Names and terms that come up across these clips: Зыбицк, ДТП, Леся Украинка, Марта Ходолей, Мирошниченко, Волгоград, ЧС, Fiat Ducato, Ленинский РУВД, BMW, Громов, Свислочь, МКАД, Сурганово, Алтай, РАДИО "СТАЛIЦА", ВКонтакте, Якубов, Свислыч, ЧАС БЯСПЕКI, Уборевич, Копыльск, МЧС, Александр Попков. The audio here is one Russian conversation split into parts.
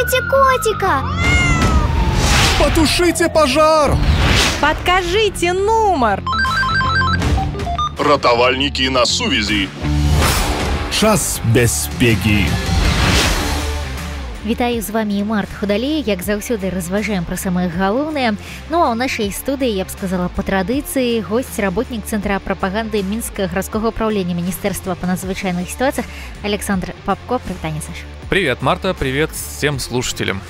Арестуйте котика! Потушите пожар! Подкажите номер! Ратовальники на сувязи. ЧАС БЯСПЕКI. Вітаю, з вами Марта Ходолей. Як завжди, розважаємо про саме головне. Ну а у нашій студії, я б сказала, по традиції, гость, работник Центра пропаганды Минского городского управления Министерства по надзвычайных ситуациях Александр Попков. Привет, Саша. Привет, Марта. Привет всем слушателям.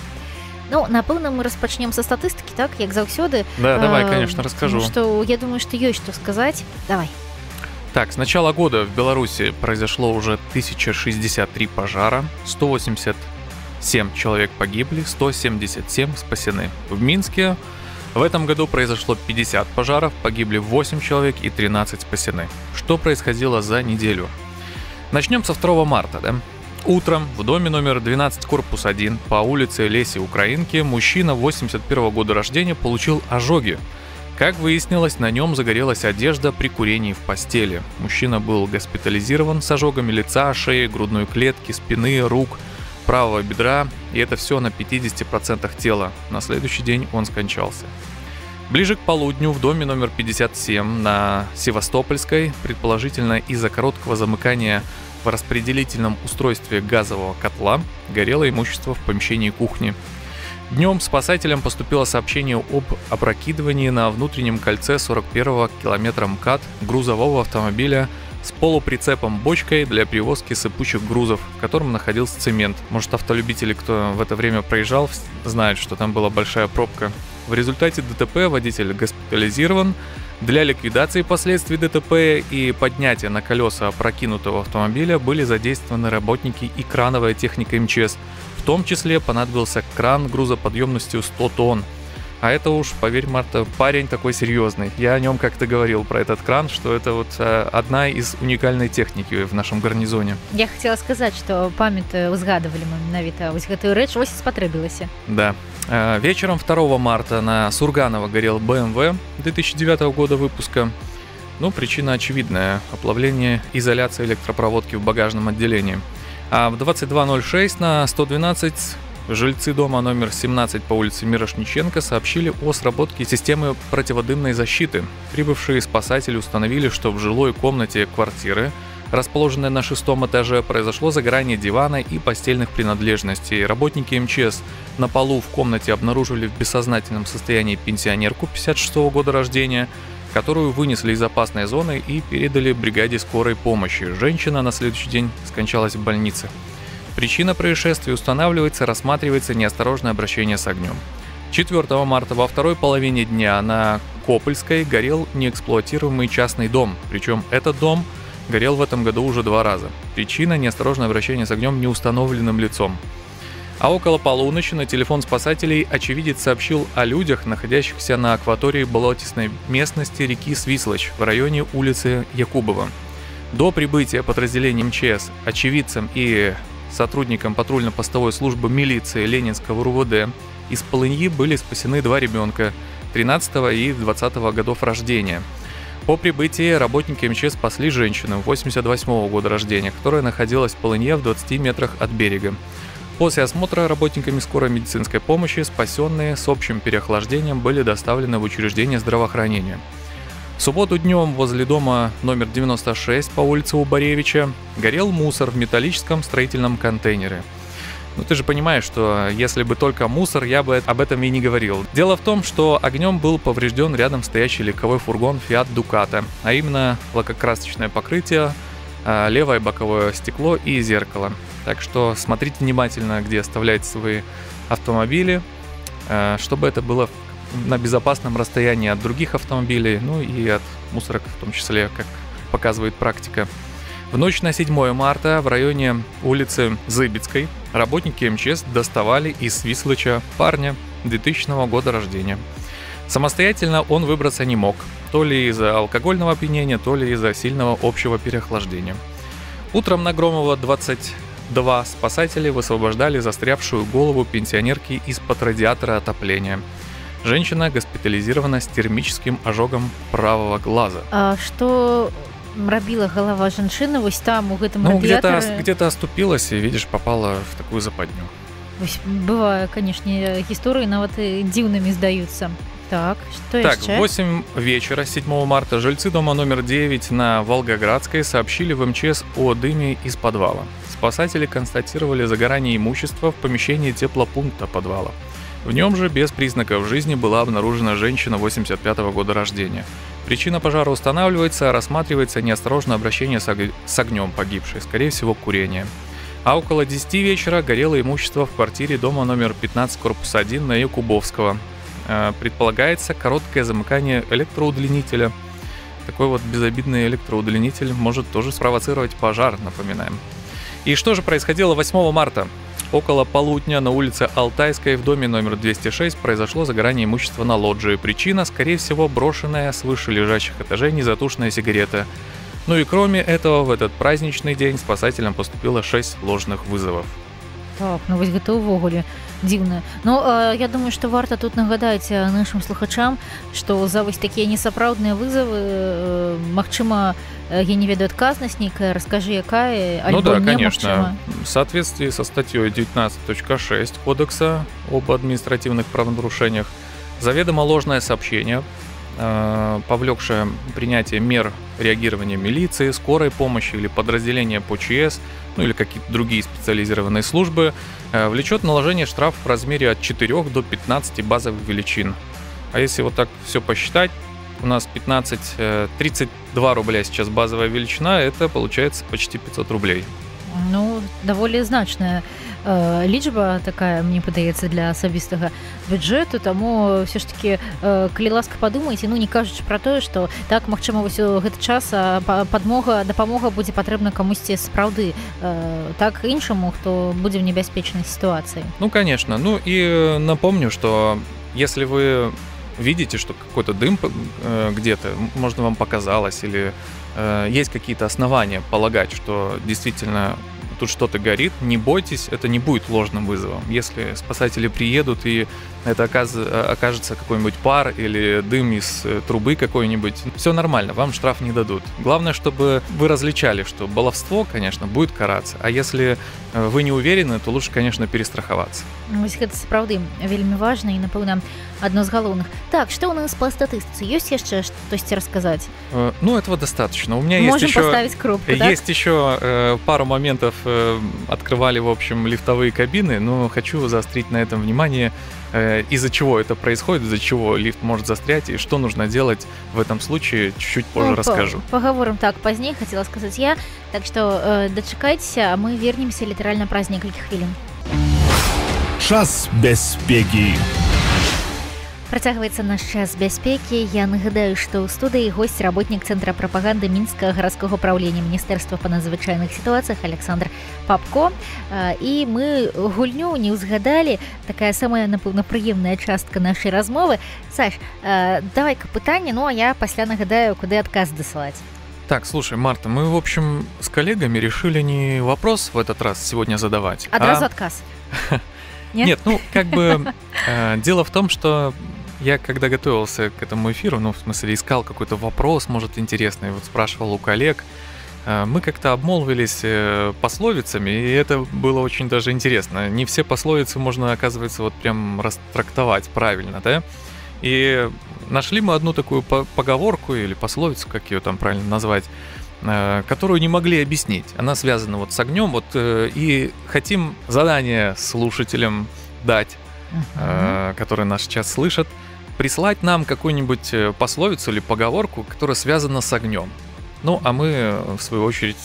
Ну, напевно, ми розпочнемо зі статистики, так, як завжди. Да, давай, конечно, расскажу. Что, я думаю, что есть что сказать. Давай. Так, с начала года в Беларуси произошло уже 1063 пожара, 187 человек погибли, 177 спасены. В Минске в этом году произошло 50 пожаров, погибли 8 человек и 13 спасены. Что происходило за неделю? Начнем со 2 марта, да? Утром в доме номер 12, корпус 1, по улице Леси Украинки, мужчина 81 года рождения получил ожоги. Как выяснилось, на нем загорелась одежда при курении в постели. Мужчина был госпитализирован с ожогами лица, шеи, грудной клетки, спины, рук, правого бедра, и это все на 50% тела. На следующий день он скончался. Ближе к полудню в доме номер 57 на Севастопольской, предположительно из-за короткого замыкания в распределительном устройстве газового котла, горело имущество в помещении кухни. Днем спасателям поступило сообщение об опрокидывании на внутреннем кольце 41-го километра МКАД грузового автомобиля с полуприцепом-бочкой для перевозки сыпучих грузов, в котором находился цемент. Может, автолюбители, кто в это время проезжал, знают, что там была большая пробка. В результате ДТП водитель госпитализирован. Для ликвидации последствий ДТП и поднятия на колеса опрокинутого автомобиля были задействованы работники и крановая техника МЧС. В том числе понадобился кран грузоподъемностью 100 тонн. А это уж, поверь, Марта, парень такой серьезный. Я о нем как-то говорил про этот кран, что это вот одна из уникальной техники в нашем гарнизоне. Я хотела сказать, что память узгадывали мы на вид, а ось эту речь ось спотребилась. Да. Вечером 2 марта на Сурганово горел BMW 2009 года выпуска. Ну, причина очевидная. Оплавление изоляции электропроводки в багажном отделении. А в 22:06 на 112 жильцы дома номер 17 по улице Мирошниченко сообщили о сработке системы противодымной защиты. Прибывшие спасатели установили, что в жилой комнате квартиры, расположенной на 6-м этаже, произошло загорание дивана и постельных принадлежностей. Работники МЧС на полу в комнате обнаружили в бессознательном состоянии пенсионерку 56-го года рождения, которую вынесли из опасной зоны и передали бригаде скорой помощи. Женщина на следующий день скончалась в больнице. Причина происшествия устанавливается, рассматривается неосторожное обращение с огнем. 4 марта во второй половине дня на Копыльской горел неэксплуатируемый частный дом. Причем этот дом горел в этом году уже 2 раза. Причина – неосторожное обращение с огнем неустановленным лицом. А около полуночи на телефон спасателей очевидец сообщил о людях, находящихся на акватории болотистой местности реки Свислочь в районе улицы Якубова. До прибытия подразделений МЧС очевидцам и сотрудникам патрульно-постовой службы милиции Ленинского РУВД из Полыньи были спасены 2 ребенка 13 и 20 годов рождения. По прибытии работники МЧС спасли женщину 88 года рождения, которая находилась в Полынье в 20 метрах от берега. После осмотра работниками скорой медицинской помощи спасенные с общим переохлаждением были доставлены в учреждение здравоохранения. В субботу днем возле дома номер 96 по улице Уборевича горел мусор в металлическом строительном контейнере. Ну ты же понимаешь, что если бы только мусор, я бы об этом и не говорил. Дело в том, что огнем был поврежден рядом стоящий легковой фургон Fiat Ducato, а именно лакокрасочное покрытие, левое боковое стекло и зеркало. Так что смотрите внимательно, где оставляете свои автомобили, чтобы это было на безопасном расстоянии от других автомобилей, ну и от мусорок в том числе, как показывает практика. В ночь на 7 марта в районе улицы Зыбицкой работники МЧС доставали из Свислыча парня 2000 года рождения. Самостоятельно он выбраться не мог, то ли из-за алкогольного опьянения, то ли из-за сильного общего переохлаждения. Утром на Громова 22 спасатели высвобождали застрявшую голову пенсионерки из-под радиатора отопления. Женщина госпитализирована с термическим ожогом правого глаза. А что рабила голова женщины, вось там у этого радиатора? Ну, где-то оступилась и, видишь, попала в такую западню. Бываю, конечно, истории нават дивными сдаются. Так, что еще? Так, в 8 вечера 7 марта жильцы дома номер 9 на Волгоградской сообщили в МЧС о дыме из подвала. Спасатели констатировали загорание имущества в помещении теплопункта подвала. В нем же без признаков жизни была обнаружена женщина 85-го года рождения. Причина пожара устанавливается, рассматривается неосторожное обращение с огнем погибшей, скорее всего, курение. А около 10 вечера горело имущество в квартире дома номер 15, корпус 1 на Якубовского. Предполагается короткое замыкание электроудлинителя. Такой вот безобидный электроудлинитель может тоже спровоцировать пожар, напоминаем. И что же происходило 8 марта? Около полудня на улице Алтайской в доме номер 206 произошло загорание имущества на лоджии. Причина, скорее всего, брошенная с выше лежащих этажей незатушенная сигарета. Ну и кроме этого, в этот праздничный день спасателям поступило 6 ложных вызовов. Так, ну вось гэта ўвогуле дзіўна. Ну, я думаю, што варта тут нагадаць нашым слухачам, што за вось такія несапраўдныя вызавы, магчыма, я не ведаю, адказнасць нейкая, раскажы, якая, альбо немагчыма. Ну да, конечно. В соответствии со статьёй 19.6 Кодекса об административных правонарушениях заведомо ложное сообщение, повлекшее принятие мер реагирования милиции, скорой помощи или подразделения по ЧС, ну или какие-то другие специализированные службы, влечет наложение штрафа в размере от 4 до 15 базовых величин. А если вот так все посчитать, у нас 32 рубля сейчас базовая величина, это получается почти 500 рублей. Ну, довольно значная лічба такая, мне падаецца, для асабістага бюджэту, таму все ж таки, калі ласка, падумайце, ну не кажучы пра тое, што так, магчыма, вось у гэты час дапамога будзе патрэбна камусьці сапраўды, так іншаму, хто будзе в небяспечнай сітуацыі. Ну, конечно. Ну и напомню, что если вы видите, что какой-то дым где-то, можно вам показалось, или есть какие-то основания полагать, что действительно тут что-то горит, не бойтесь, это не будет ложным вызовом. Если спасатели приедут и это окажется какой-нибудь пар или дым из трубы какой-нибудь, все нормально, вам штраф не дадут. Главное, чтобы вы различали, что баловство, конечно, будет караться, а если вы не уверены, то лучше, конечно, перестраховаться. Вось гэта сапраўды вельмі важна и, напэўна, одно из галоўных. Так, что у нас по статистике? Есть еще что-то рассказать? Ну, этого достаточно. У меня есть еще... Можем поставить кропку, да? Есть еще пару моментов. Открывали, в общем, лифтовые кабины, но хочу заострить на этом внимание, из-за чего это происходит, из-за чего лифт может застрять и что нужно делать в этом случае, чуть-чуть позже расскажу. Поговорим так позднее, хотела сказать я, так что дочекайтесь, а мы вернемся литерально про несколько хвилин. Час бяспекі. Працягваецца наш час бяспекі. Я нагадаю, што ў студыі госць, работнік Цэнтра прапаганды Мінскага гарадскога ўправлення Міністэрства па надзвычайных сітуацыях Александр Попков. І мы гульню не ўзгадалі. Такая самая, напэўна, прыемная частка нашай размовы. Саш, давай-ка пытанне, ну а я пасля нагадаю, куды адказ дасылаць. Так, слушай, Марта, мы, в общем, с коллегами решили не вопрос в этот раз сегодня задавать. Одразу отказ. Нет, ну, как бы дело в том, что я, когда готовился к этому эфиру, ну, в смысле, искал какой-то вопрос, может, интересный, вот спрашивал у коллег, мы как-то обмолвились пословицами, и это было очень даже интересно. Не все пословицы можно, оказывается, вот прям растрактовать правильно, да? И нашли мы одну такую поговорку или пословицу, как ее там правильно назвать, которую не могли объяснить. Она связана вот с огнем, вот, и хотим задание слушателям дать, которые нас сейчас слышат, прислать нам какую-нибудь пословицу или поговорку, которая связана с огнем. Ну, а мы, в свою очередь,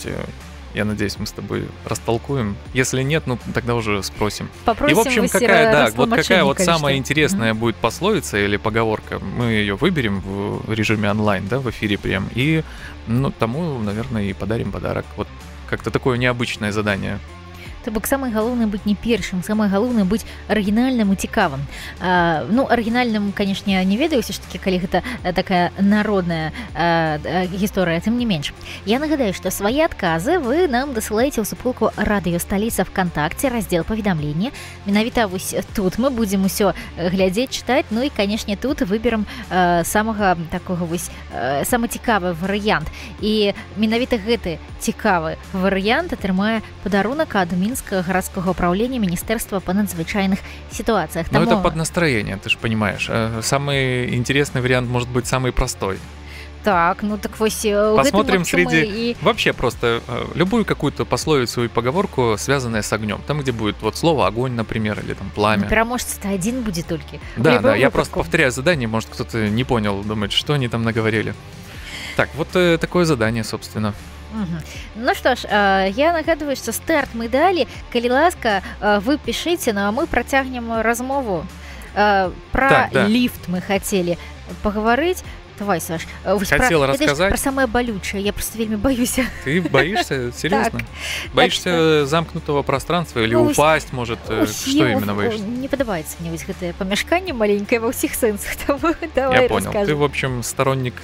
я надеюсь, мы с тобой растолкуем. Если нет, ну тогда уже спросим. Попросим. И, в общем, какая самая интересная будет пословица или поговорка, мы ее выберем в режиме онлайн, да, в эфире прям. И, ну, тому, наверное, и подарим подарок. Вот как-то такое необычное задание. То бок, самое главное быть не першым, самое главное быть оригинальным и цікавым. Ну, оригинальным, конечно, не ведаю, все ж таки, калі гэта такая народная гісторыя, тем не менш. Я нагадаю, что свои отказы вы нам досылаете у супругу Радио Столица ВКонтакте, раздел поведомления. Менавіта вось тут мы будем усё глядеть, читать, ну и, конечно, тут выберем самого такого вось, самый цікавы вариант. И менавіта гэты цікавы вариант атрымае подарунок ад Мінскага Минска городского управления Министерства по надзвычайных ситуациях. Тому... Но это под настроение, ты же понимаешь. Самый интересный вариант может быть самый простой. Так, ну так вот... Посмотрим среди... И... Вообще просто любую какую-то пословицу и поговорку, связанную с огнем. Там, где будет вот слово «огонь», например, или там «пламя». Переможец-то один будет только. Да, я просто повторяю задание, может, кто-то не понял, думает, что они там наговорили. Так, вот такое задание, собственно. Ну что ж, я нагадываю, что старт мы дали. Калі ласка, вы пишите, ну а мы протягнем размову. Про так, да. Лифт мы хотели поговорить. Давай, Саш, хотела рассказать про самое болючее. Я просто вельми боюсь. Ты боишься? Серьезно? Боишься замкнутого пространства или упасть, может? Что именно боишься? Не подобается мне это помешкание маленькое во всех сенсах. Я понял. Ты, в общем, сторонник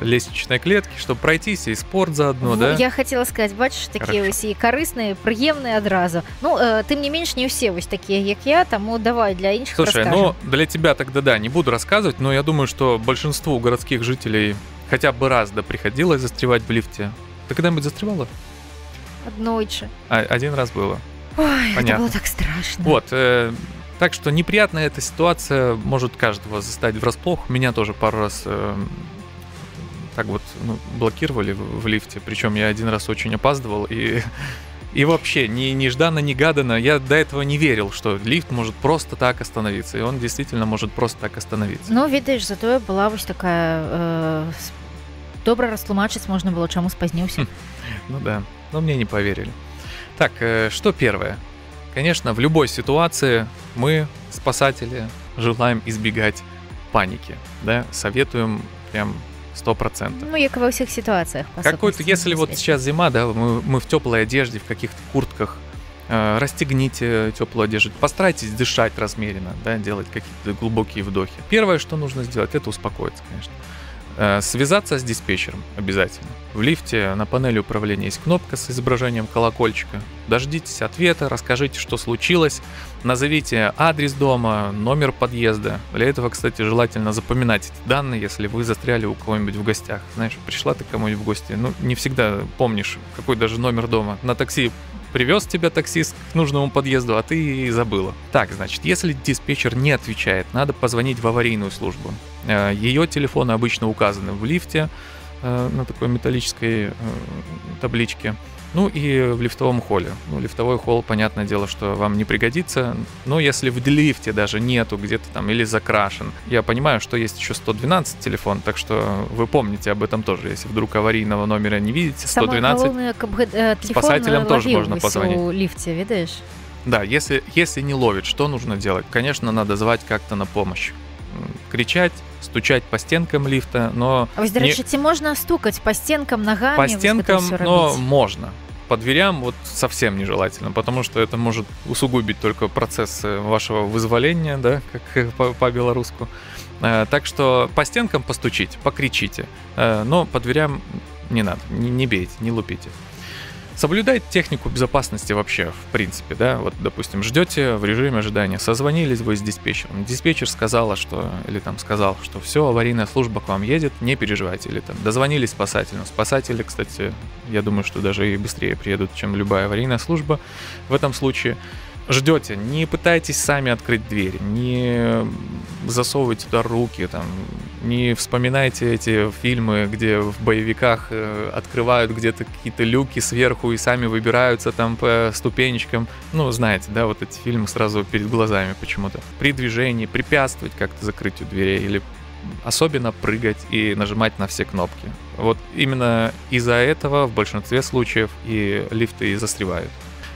лестничной клетки, чтобы пройтись, и спорт заодно, да? Я хотела сказать, бачишь, такие все корыстные, приемные одразу. Ну, тем не менее, не все такие, как я, тому давай для інших. Слушай, ну, для тебя тогда, да, не буду рассказывать, но я думаю, что большинству городских жителей хотя бы раз да приходилось застревать в лифте. Ты когда-нибудь застревала? Однойче. Один раз было. Ой, понятно. Это было так страшно. Вот, так что неприятная эта ситуация может каждого заставить врасплох. Меня тоже пару раз так вот блокировали в лифте. Причем я один раз очень опаздывал и вообще нежданно-негаданно. Я до этого не верил, что лифт может просто так остановиться. И он действительно может просто так остановиться. Ну, видишь, зато была вот такая... добра растлумачить можно было, чему спозднился. Ну да, но мне не поверили. Так, что первое? Конечно, в любой ситуации мы, спасатели, желаем избегать паники. Да? Советуем прям... 100%. Ну, как во всех ситуациях. Какой-то, если вот сейчас зима, да, мы в теплой одежде, в каких-то куртках, расстегните теплую одежду, постарайтесь дышать размеренно, да, делать какие-то глубокие вдохи. Первое, что нужно сделать, это успокоиться, конечно. Связаться с диспетчером обязательно. В лифте на панели управления есть кнопка с изображением колокольчика. Дождитесь ответа, расскажите, что случилось, назовите адрес дома, номер подъезда. Для этого, кстати, желательно запоминать эти данные, если вы застряли у кого-нибудь в гостях. Знаешь, пришла ты к кому-нибудь в гости, ну, не всегда помнишь, какой даже номер дома. На такси привез тебя таксист к нужному подъезду, а ты и забыла. Так, значит, если диспетчер не отвечает, надо позвонить в аварийную службу. Ее телефоны обычно указаны в лифте на такой металлической табличке, ну и в лифтовом холле. Ну, лифтовой холл, понятное дело, что вам не пригодится, но если в лифте даже нету где-то там или закрашен. Я понимаю, что есть еще 112 телефон, так что вы помните об этом тоже, если вдруг аварийного номера не видите, 112, самое главное, спасателям тоже можно позвонить. В лифте, видишь? Да, если не ловит, что нужно делать? Конечно, надо звать как-то на помощь. Кричать, стучать по стенкам лифта, но... А вы здравствуйте, можно стукать по стенкам, ногами? По стенкам, но можно. По дверям вот совсем нежелательно, потому что это может усугубить только процесс вашего вызволения, да, как по-белорусски. Так что по стенкам постучите, покричите, но по дверям не надо, не бейте, не лупите. Соблюдайте технику безопасности вообще, в принципе, да, вот, допустим, ждете в режиме ожидания, созвонились вы с диспетчером, диспетчер сказала, что, или там сказал, что все, аварийная служба к вам едет, не переживайте, или там дозвонились спасателю, спасатели, кстати, я думаю, что даже и быстрее приедут, чем любая аварийная служба в этом случае. Ждете, не пытайтесь сами открыть дверь, не засовывайте туда руки, там, не вспоминайте эти фильмы, где в боевиках открывают где-то какие-то люки сверху и сами выбираются там по ступенечкам. Ну, знаете, да, вот эти фильмы сразу перед глазами почему-то. При движении препятствовать как-то закрытию дверей или особенно прыгать и нажимать на все кнопки. Вот именно из-за этого в большинстве случаев и лифты и застревают.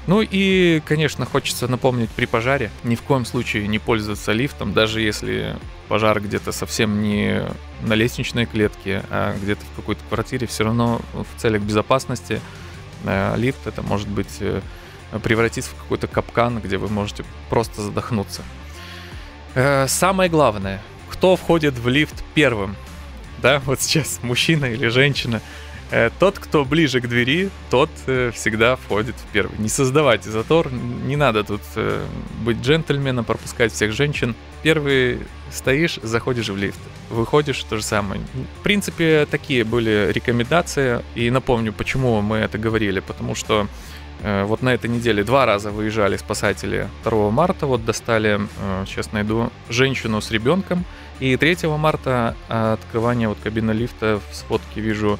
Ну и, конечно, хочется напомнить, при пожаре ни в коем случае не пользоваться лифтом, даже если пожар где-то совсем не на лестничной клетке, а где-то в какой-то квартире, все равно в целях безопасности лифт это может быть превратиться в какой-то капкан, где вы можете просто задохнуться. Самое главное, кто входит в лифт первым, да, вот сейчас мужчина или женщина, тот, кто ближе к двери, тот всегда входит в первый. Не создавайте затор, не надо тут быть джентльменом, пропускать всех женщин. Первый стоишь, заходишь в лифт, выходишь, то же самое. В принципе, такие были рекомендации. И напомню, почему мы это говорили. Потому что Вот на этой неделе 2 раза выезжали спасатели 2 марта, вот достали, сейчас найду, женщину с ребенком. И 3 марта открывание вот кабины лифта, в сходке вижу,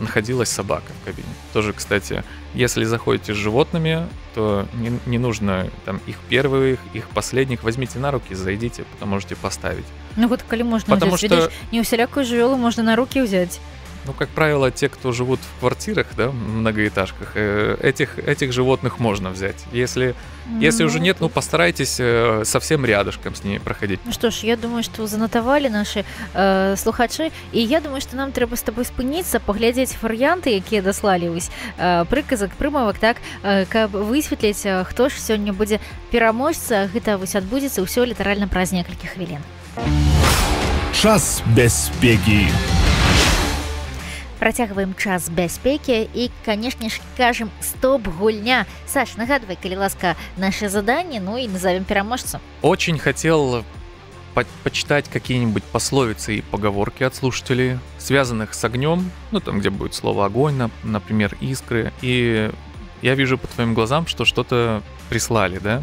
находилась собака в кабине. Тоже, кстати, если заходите с животными, то не нужно там их первых, их последних. Возьмите на руки, зайдите, потом можете поставить. Ну вот, коли можно потому взять, что... видишь, не у всякую живелу можно на руки взять. Ну, как правило, те, кто живут в квартирах, да, многоэтажках, этих животных можно взять. Если уже нет, ну, постарайтесь совсем рядышком с ней проходить. Ну что ж, я думаю, что занотовали наши слухачи, и я думаю, что нам треба з тобою спиниться, поглядзець варіанти, які дослали ось приказок, прымавак, так, каб высветліць, хто ж сёння будзе пераможца, гэта вось адбудзецца ўсё літаральна праз некалькі хвілін. Час бяспекі. Протягиваем час бяспеки и, конечно же, кажем «Стоп, гульня!». Саш, нагадывай, коли ласка, наше задание, ну и назовем переможца. Очень хотел почитать какие-нибудь пословицы и поговорки от слушателей, связанных с огнем, ну там, где будет слово «огонь», например, «искры». И я вижу по твоим глазам, что что-то прислали, да?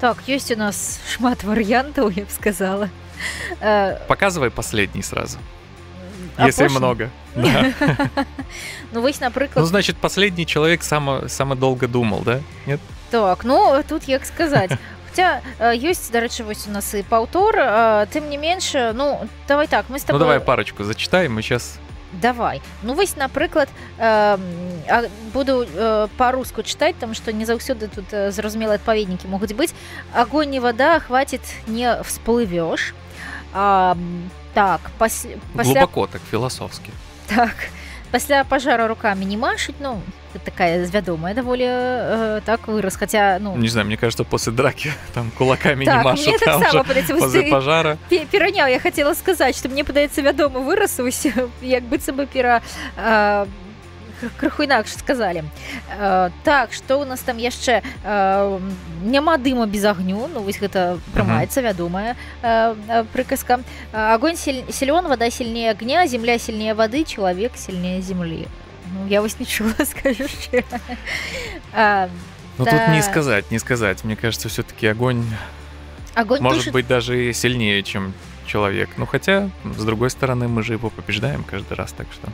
Так, есть у нас шмат вариантов, я бы сказала. Показывай последний сразу. Если много. Да. Ну, вось, например... Ну, значит, последний человек самый долго думал, да? Нет? Так, ну, тут як сказать. Хотя, есть, до речи, у нас и паўтор, тем не меньше, ну, давай так, мы с тобой... Ну, давай парочку зачитаем, мы сейчас... Давай. Ну, вось, например, буду по-русски читать, потому что не завсёды тут зразумелые отповедники могут быть. Огонь и вода, хватит, не всплывешь. Так, глубоко так, философски. Так, после пожара руками не машить, ну, это такая вядомая довольно так вырос, хотя, ну... Не знаю, мне кажется, после драки там кулаками так, не машут, мне так само подается, после пожара. Перенял, я хотела сказать, что мне подается вядомо вырос, як быццам бы пера... крыху інакше сказали. Так, что у нас там еще? Няма дыма без огню, ну, вось это прымаецца, вядомая приказка. Огонь силен, вода сильнее огня, земля сильнее воды, человек сильнее земли. Ну, я вас не чула, скажу вчера. Ну, тут не сказать. Мне кажется, все-таки огонь может быть даже и сильнее, чем человек. Ну, хотя, с другой стороны, мы же его побеждаем каждый раз, так что...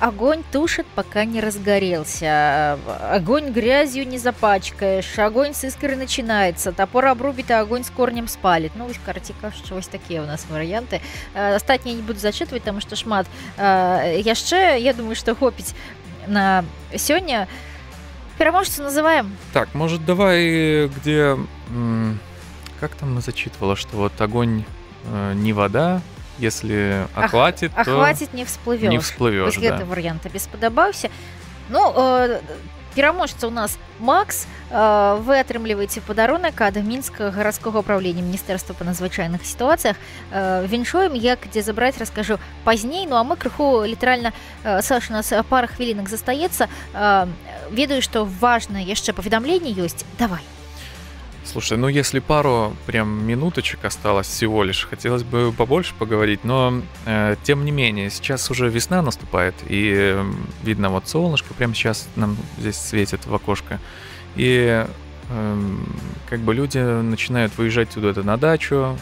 Огонь тушит, пока не разгорелся. Огонь грязью не запачкаешь. Огонь с искры начинается. Топор обрубит, а огонь с корнем спалит. Ну, уж картика, что такие у нас варианты. Остатние не буду зачитывать, потому что шмат. Я думаю, что хопить на сегодня. Переможцу называем. Так, может, давай, где... Как там она зачитывала, что вот огонь не вода, если охватит, то охватит, не всплывешь. Не всплывешь, да. Этого варианта бесподобався. Ну, переможца у нас Макс. Вы атрымліваеце подарунок ад Мінскага гарадскога ўправлення Міністэрства па надзвычайных сітуацыях. Віншуем, як дзе забраць, раскажу пазней. Ну, а мы крыху літаральна, Саша, у нас пара хвілінак застаецца. Ведаю, што важна яшчэ паведамленне ёсць. Давай. Слушай, ну если пару прям минуточек осталось всего лишь, хотелось бы побольше поговорить, но тем не менее, сейчас уже весна наступает, и видно вот солнышко прямо сейчас нам здесь светит в окошко, и как бы люди начинают выезжать туда-то на дачу,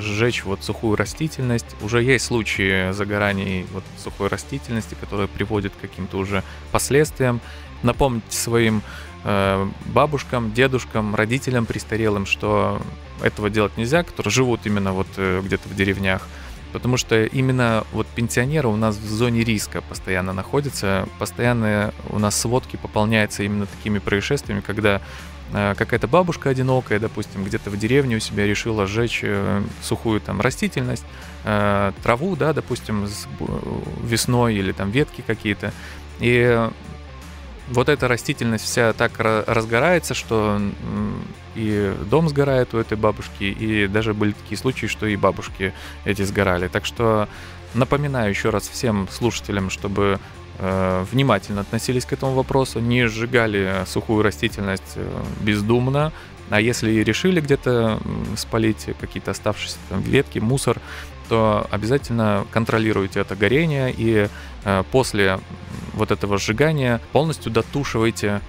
сжечь вот сухую растительность, уже есть случаи загораний вот сухой растительности, которые приводят к каким-то уже последствиям. Напомните своим бабушкам, дедушкам, родителям престарелым, что этого делать нельзя, которые живут именно вот где-то в деревнях, потому что именно вот пенсионеры у нас в зоне риска постоянно находятся, постоянно у нас сводки пополняются именно такими происшествиями, когда какая-то бабушка одинокая, допустим, где-то в деревне у себя решила сжечь сухую там растительность, траву, да, допустим, весной или там ветки какие-то, и вот эта растительность вся так разгорается, что и дом сгорает у этой бабушки, и даже были такие случаи, что и бабушки эти сгорали. Так что напоминаю еще раз всем слушателям, чтобы внимательно относились к этому вопросу, не сжигали сухую растительность бездумно, а если и решили где-то спалить какие-то оставшиеся там ветки, мусор, то обязательно контролируйте это горение, и после вот этого сжигания, полностью дотушивайте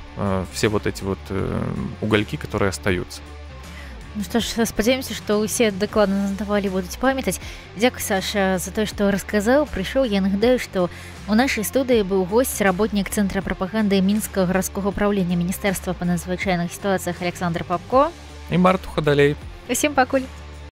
все вот эти вот угольки, которые остаются. Ну что ж, сподіваємося, що усі докладно задавали будуть пам'ятати. Дякую, Саша, за те, що розказав, прийшов. Я нагадаю, що у нашій студії був гость, работник Центра пропаганди Мінського городського управління Міністерства по надзвичайних ситуаціях Олександр Попко. І Марту Ходолей. Усім пакуль.